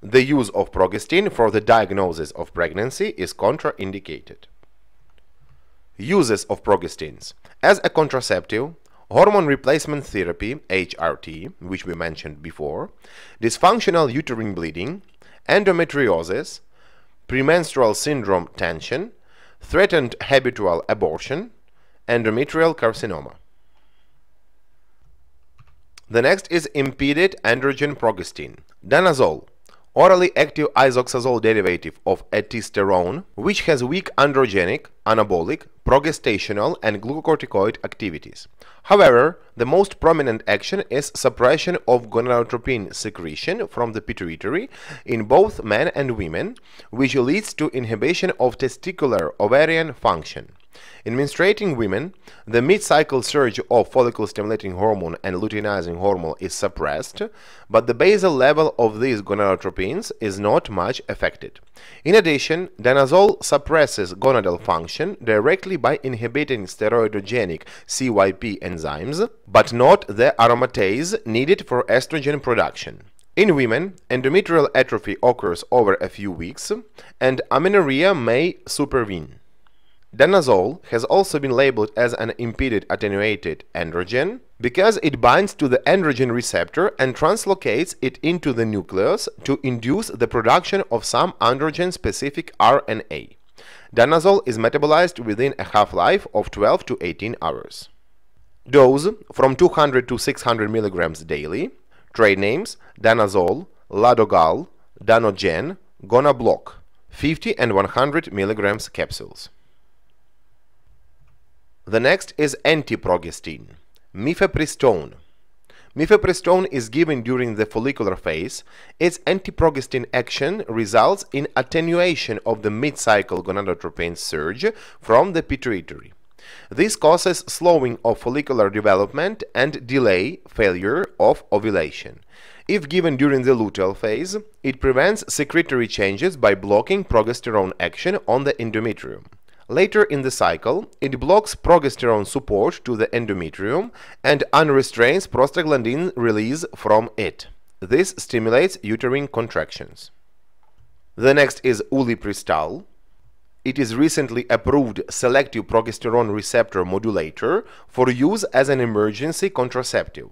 The use of progestin for the diagnosis of pregnancy is contraindicated. Uses of progestins: as a contraceptive, hormone replacement therapy, H R T, which we mentioned before, dysfunctional uterine bleeding, endometriosis, premenstrual syndrome tension, threatened habitual abortion, endometrial carcinoma. The next is impeded androgen progestin, danazol, orally active isoxazole derivative of etisterone, which has weak androgenic, anabolic, progestational and glucocorticoid activities. However, the most prominent action is suppression of gonadotropin secretion from the pituitary in both men and women, which leads to inhibition of testicular ovarian function. In menstruating women, the mid-cycle surge of follicle-stimulating hormone and luteinizing hormone is suppressed, but the basal level of these gonadotropins is not much affected. In addition, danazol suppresses gonadal function directly by inhibiting steroidogenic C Y P enzymes, but not the aromatase needed for estrogen production. In women, endometrial atrophy occurs over a few weeks, and amenorrhea may supervene. Danazol has also been labeled as an impeded attenuated androgen because it binds to the androgen receptor and translocates it into the nucleus to induce the production of some androgen-specific R N A. Danazol is metabolized within a half-life of twelve to eighteen hours. Dose from two hundred to six hundred milligrams daily. Trade names: danazol, ladogal, danogen, gonabloc, fifty and one hundred milligrams capsules. The next is antiprogestin, mifepristone. Mifepristone is given during the follicular phase. Its antiprogestin action results in attenuation of the mid-cycle gonadotropin surge from the pituitary. This causes slowing of follicular development and delay failure of ovulation. If given during the luteal phase, it prevents secretory changes by blocking progesterone action on the endometrium. Later in the cycle, it blocks progesterone support to the endometrium and unrestrains prostaglandin release from it. This stimulates uterine contractions. The next is ulipristal. It is recently approved selective progesterone receptor modulator for use as an emergency contraceptive.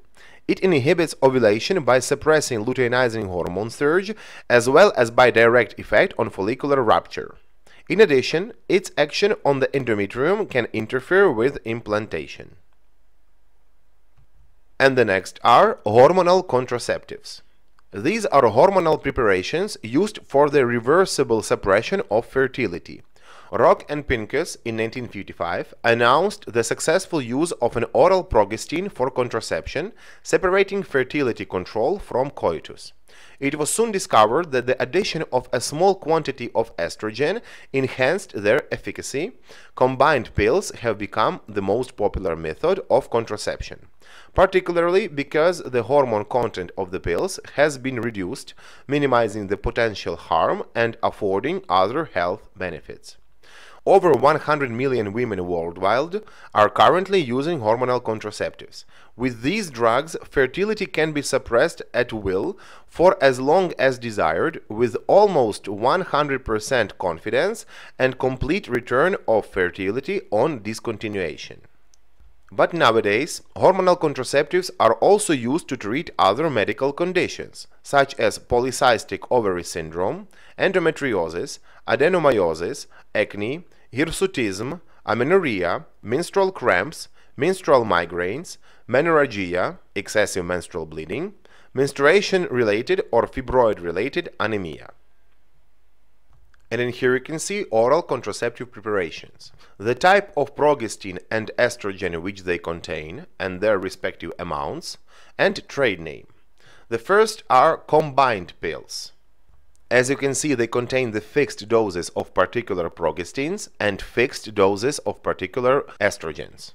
It inhibits ovulation by suppressing luteinizing hormone surge as well as by direct effect on follicular rupture. In addition, its action on the endometrium can interfere with implantation. And the next are hormonal contraceptives. These are hormonal preparations used for the reversible suppression of fertility. Rock and Pincus in nineteen fifty-five announced the successful use of an oral progestin for contraception, separating fertility control from coitus. It was soon discovered that the addition of a small quantity of estrogen enhanced their efficacy. Combined pills have become the most popular method of contraception, particularly because the hormone content of the pills has been reduced, minimizing the potential harm and affording other health benefits. Over one hundred million women worldwide are currently using hormonal contraceptives. With these drugs, fertility can be suppressed at will for as long as desired, with almost one hundred percent confidence and complete return of fertility on discontinuation. But nowadays, hormonal contraceptives are also used to treat other medical conditions, such as polycystic ovary syndrome, endometriosis, adenomyosis, acne, hirsutism, amenorrhea, menstrual cramps, menstrual migraines, menorrhagia, excessive menstrual bleeding, menstruation-related or fibroid-related anemia. And in here you can see oral contraceptive preparations, the type of progestin and estrogen which they contain and their respective amounts, and trade name. The first are combined pills. As you can see, they contain the fixed doses of particular progestins and fixed doses of particular estrogens.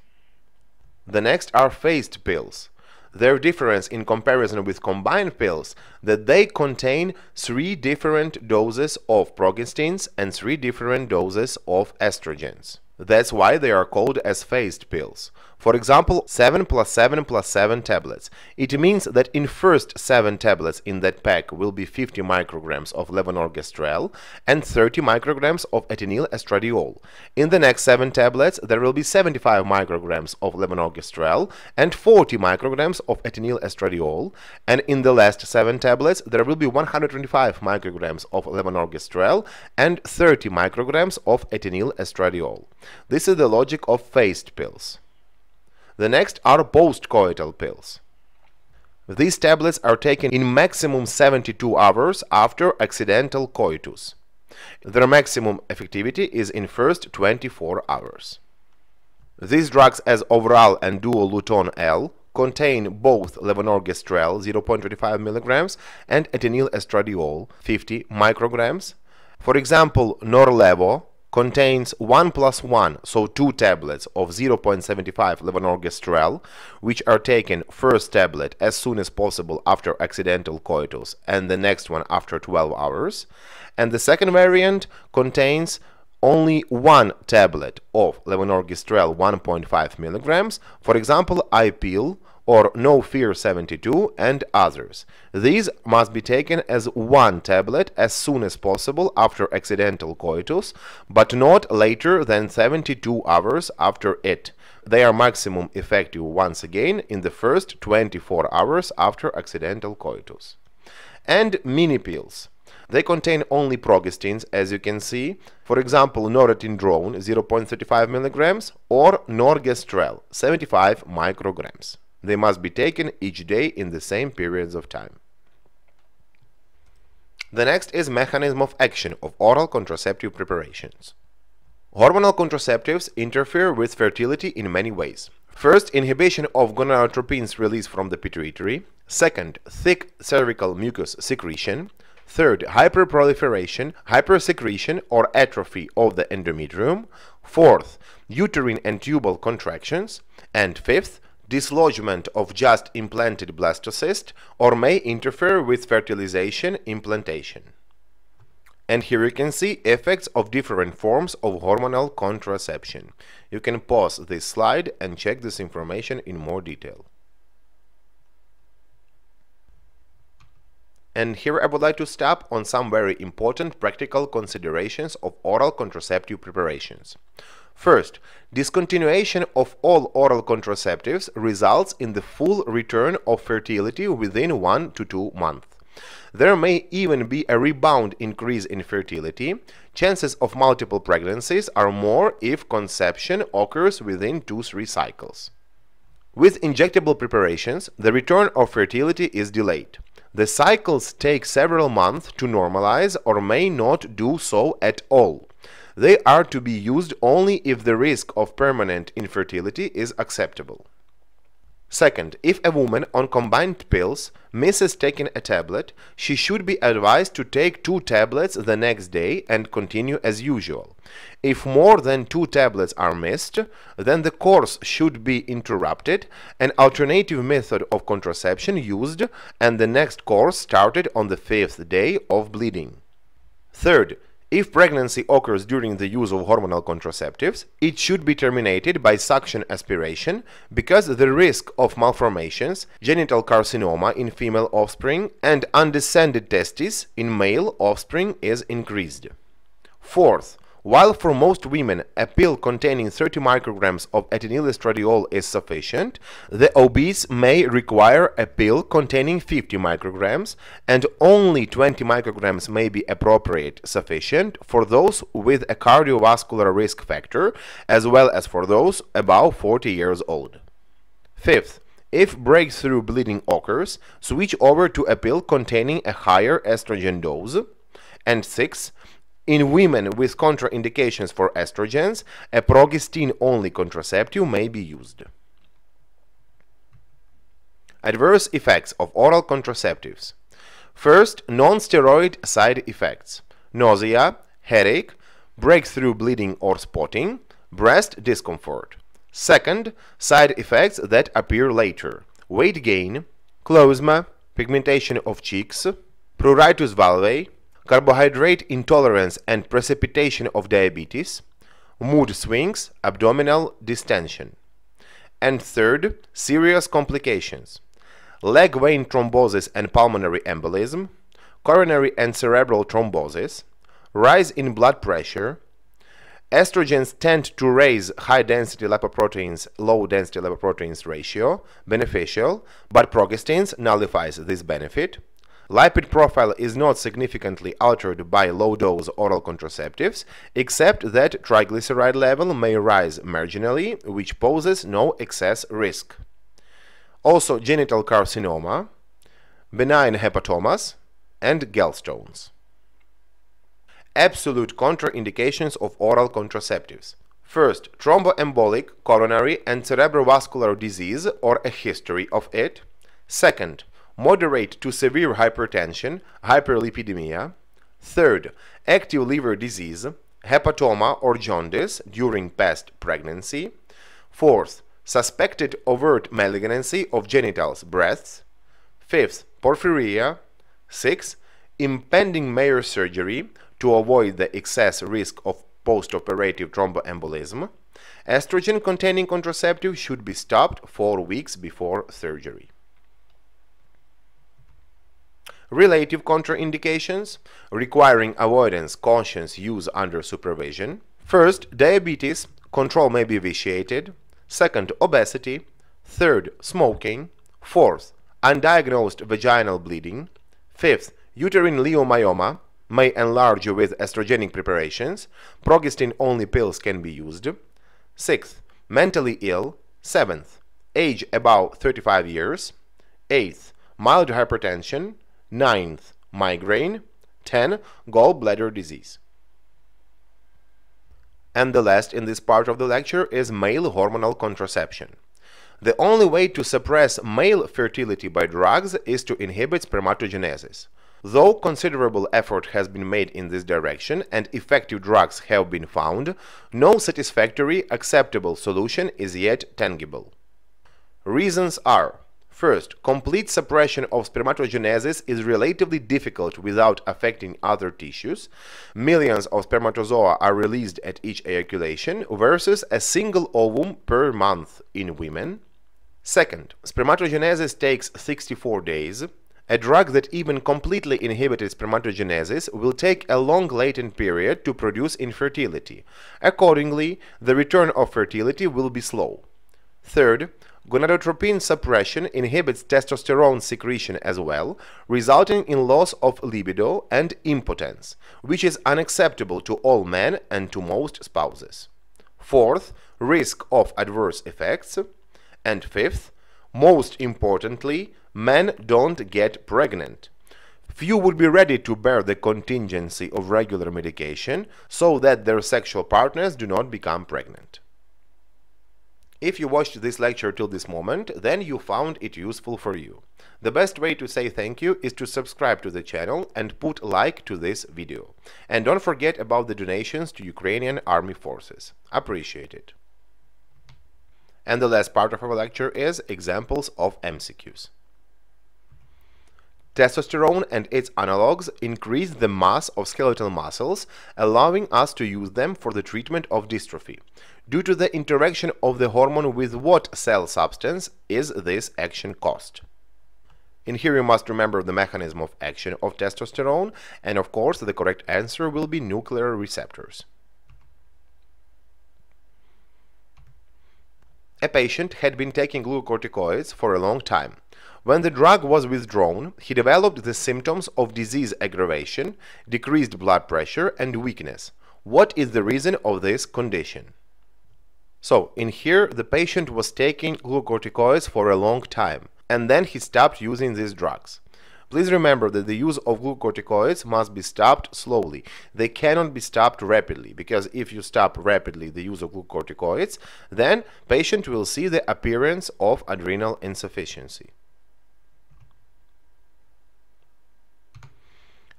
The next are phased pills. Their difference in comparison with combined pills that they contain three different doses of progestins and three different doses of estrogens. That's why they are called as phased pills. For example, seven plus seven plus seven tablets. It means that in first seven tablets in that pack will be fifty micrograms of levonorgestrel and thirty micrograms of ethinyl estradiol. In the next seven tablets there will be seventy-five micrograms of levonorgestrel and forty micrograms of ethinyl estradiol, and in the last seven tablets there will be one hundred twenty-five micrograms of levonorgestrel and thirty micrograms of ethinyl estradiol. This is the logic of phased pills. The next are postcoital pills. These tablets are taken in maximum seventy-two hours after accidental coitus. Their maximum effectivity is in first twenty-four hours. These drugs as Overal and Duoluton L contain both levonorgestrel zero point two five milligrams and ethinyl estradiol fifty micrograms. For example, Norlevo contains one plus one, so two tablets of zero point seven five levonorgestrel, which are taken first tablet as soon as possible after accidental coitus and the next one after twelve hours, and the second variant contains only one tablet of levonorgestrel one point five milligrams, for example I-Pill or No Fear seventy-two and others. These must be taken as one tablet as soon as possible after accidental coitus, but not later than seventy-two hours after it. They are maximum effective once again in the first twenty-four hours after accidental coitus. And mini pills. They contain only progestins, as you can see, for example norethindrone zero point three five milligrams or norgestrel seventy-five micrograms. They must be taken each day in the same periods of time. The next is mechanism of action of oral contraceptive preparations. Hormonal contraceptives interfere with fertility in many ways. First, inhibition of gonadotropins release from the pituitary. Second, thick cervical mucus secretion. Third, hyperproliferation, hypersecretion or atrophy of the endometrium. Fourth, uterine and tubal contractions. And fifth, dislodgement of just implanted blastocyst or may interfere with fertilization implantation. And here you can see effects of different forms of hormonal contraception. You can pause this slide and check this information in more detail. And here I would like to stop on some very important practical considerations of oral contraceptive preparations. First, discontinuation of all oral contraceptives results in the full return of fertility within one to two months. There may even be a rebound increase in fertility. Chances of multiple pregnancies are more if conception occurs within two to three cycles. With injectable preparations, the return of fertility is delayed. The cycles take several months to normalize or may not do so at all. They are to be used only if the risk of permanent infertility is acceptable. Second, if a woman on combined pills misses taking a tablet, she should be advised to take two tablets the next day and continue as usual. If more than two tablets are missed, then the course should be interrupted, an alternative method of contraception used, and the next course started on the fifth day of bleeding. Third, if pregnancy occurs during the use of hormonal contraceptives, it should be terminated by suction aspiration because the risk of malformations, genital carcinoma in female offspring, and undescended testes in male offspring is increased. Fourth, while for most women a pill containing thirty micrograms of ethinyl estradiol is sufficient, the obese may require a pill containing fifty micrograms, and only twenty micrograms may be appropriate sufficient for those with a cardiovascular risk factor as well as for those above forty years old. Fifth, if breakthrough bleeding occurs, switch over to a pill containing a higher estrogen dose. And sixth, in women with contraindications for estrogens, a progestin-only contraceptive may be used. Adverse effects of oral contraceptives. First, non-steroid side effects: nausea, headache, breakthrough bleeding or spotting, breast discomfort. Second, side effects that appear later: weight gain, closma, pigmentation of cheeks, pruritus vulvae, carbohydrate intolerance and precipitation of diabetes, mood swings, abdominal distension. And third, serious complications: leg vein thrombosis and pulmonary embolism, coronary and cerebral thrombosis, rise in blood pressure. Estrogens tend to raise high-density lipoproteins, low-density lipoproteins ratio, beneficial, but progestins nullifies this benefit. Lipid profile is not significantly altered by low-dose oral contraceptives, except that triglyceride level may rise marginally, which poses no excess risk. Also, genital carcinoma, benign hepatomas, and gallstones. Absolute contraindications of oral contraceptives. First, thromboembolic, coronary and cerebrovascular disease or a history of it. Second, moderate to severe hypertension, hyperlipidemia. Third, active liver disease, hepatoma or jaundice during past pregnancy. Fourth, suspected overt malignancy of genitals, breasts. Fifth, porphyria. Sixth, impending major surgery to avoid the excess risk of post-operative thromboembolism. Estrogen-containing contraceptive should be stopped four weeks before surgery. Relative contraindications requiring avoidance, cautious use under supervision. First, diabetes, control may be vitiated. Second, obesity. Third, smoking. Fourth, undiagnosed vaginal bleeding. Fifth, uterine leiomyoma may enlarge with estrogenic preparations. Progestin-only pills can be used. Sixth, mentally ill. Seventh, age above thirty-five years. Eighth, mild hypertension. Ninth, migraine. Ten, gallbladder disease. And the last in this part of the lecture is male hormonal contraception. The only way to suppress male fertility by drugs is to inhibit spermatogenesis. Though considerable effort has been made in this direction and effective drugs have been found, no satisfactory, acceptable solution is yet tangible. Reasons are: first, complete suppression of spermatogenesis is relatively difficult without affecting other tissues. Millions of spermatozoa are released at each ejaculation versus a single ovum per month in women. Second, spermatogenesis takes sixty-four days. A drug that even completely inhibited spermatogenesis will take a long latent period to produce infertility. Accordingly, the return of fertility will be slow. Third, gonadotropin suppression inhibits testosterone secretion as well, resulting in loss of libido and impotence, which is unacceptable to all men and to most spouses. Fourth, risk of adverse effects. And fifth, most importantly, men don't get pregnant. Few would be ready to bear the contingency of regular medication so that their sexual partners do not become pregnant. If you watched this lecture till this moment, then you found it useful for you. The best way to say thank you is to subscribe to the channel and put like to this video. And don't forget about the donations to Ukrainian Army Forces. Appreciate it. And the last part of our lecture is examples of M C Qs. Testosterone and its analogues increase the mass of skeletal muscles, allowing us to use them for the treatment of dystrophy. Due to the interaction of the hormone with what cell substance is this action caused? In here you must remember the mechanism of action of testosterone, and of course the correct answer will be nuclear receptors. A patient had been taking glucocorticoids for a long time. When the drug was withdrawn, he developed the symptoms of disease aggravation, decreased blood pressure, and weakness. What is the reason of this condition? So, in here, the patient was taking glucocorticoids for a long time, and then he stopped using these drugs. Please remember that the use of glucocorticoids must be stopped slowly. They cannot be stopped rapidly, because if you stop rapidly the use of glucocorticoids, then patient will see the appearance of adrenal insufficiency.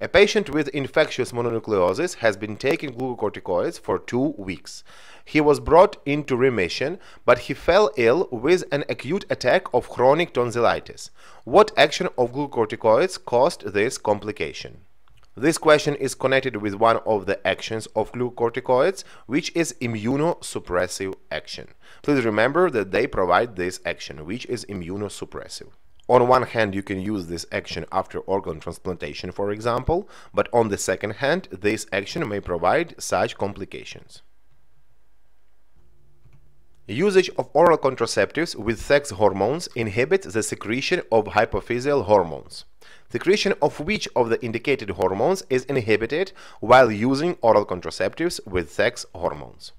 A patient with infectious mononucleosis has been taking glucocorticoids for two weeks. He was brought into remission, but he fell ill with an acute attack of chronic tonsillitis. What action of glucocorticoids caused this complication? This question is connected with one of the actions of glucocorticoids, which is immunosuppressive action. Please remember that they provide this action, which is immunosuppressive. On one hand, you can use this action after organ transplantation, for example, but on the second hand, this action may provide such complications. Usage of oral contraceptives with sex hormones inhibits the secretion of hypophyseal hormones. Secretion of which of the indicated hormones is inhibited while using oral contraceptives with sex hormones?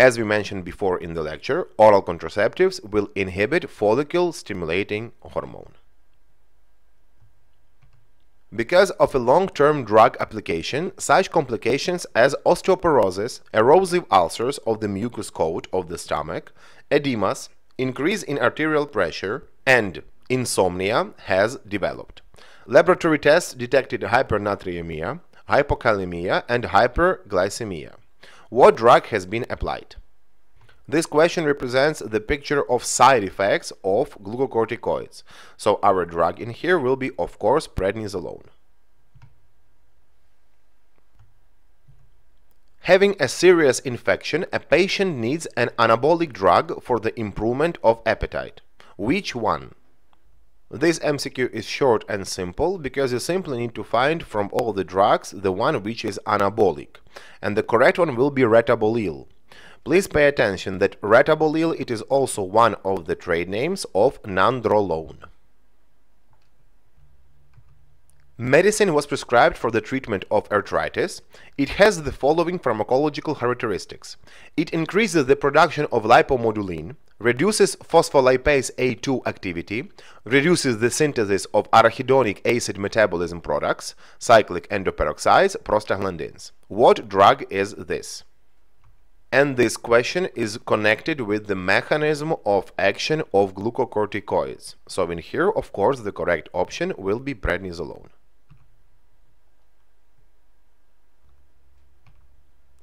As we mentioned before in the lecture, oral contraceptives will inhibit follicle-stimulating hormone. Because of a long-term drug application, such complications as osteoporosis, erosive ulcers of the mucous coat of the stomach, edemas, increase in arterial pressure, and insomnia has developed. Laboratory tests detected hypernatremia, hypokalemia, and hyperglycemia. What drug has been applied? This question represents the picture of side effects of glucocorticoids. So our drug in here will be, of course, prednisolone. Having a serious infection, a patient needs an anabolic drug for the improvement of appetite. Which one? This M C Q is short and simple, because you simply need to find from all the drugs the one which is anabolic. And the correct one will be retabolil. Please pay attention that retabolil, it is also one of the trade names of nandrolone. Medicine was prescribed for the treatment of arthritis. It has the following pharmacological characteristics. It increases the production of lipomodulin, reduces phospholipase A two activity, reduces the synthesis of arachidonic acid metabolism products, cyclic endoperoxides, prostaglandins. What drug is this? And this question is connected with the mechanism of action of glucocorticoids. So in here, of course, the correct option will be prednisolone.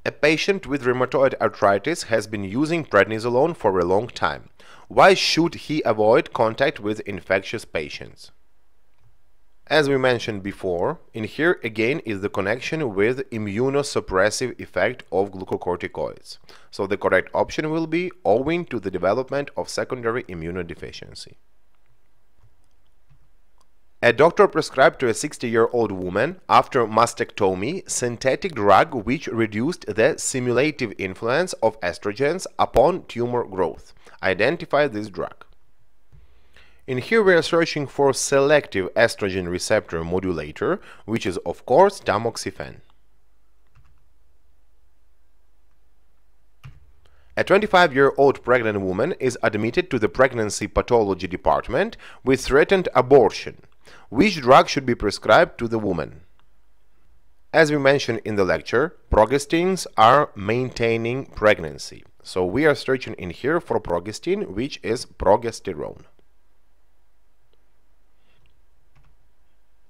A patient with rheumatoid arthritis has been using prednisolone for a long time. Why should he avoid contact with infectious patients? As we mentioned before, in here again is the connection with immunosuppressive effect of glucocorticoids. So the correct option will be owing to the development of secondary immunodeficiency. A doctor prescribed to a sixty-year-old woman after mastectomy synthetic drug which reduced the stimulative influence of estrogens upon tumor growth. Identify this drug. In here we are searching for selective estrogen receptor modulator, which is of course tamoxifen. A twenty-five-year-old pregnant woman is admitted to the pregnancy pathology department with threatened abortion. Which drug should be prescribed to the woman? As we mentioned in the lecture, progestins are maintaining pregnancy. So we are searching in here for progestin, which is progesterone.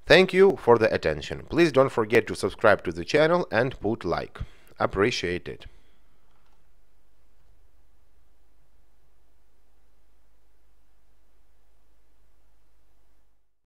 Thank you for the attention. Please don't forget to subscribe to the channel and put like. Appreciate it.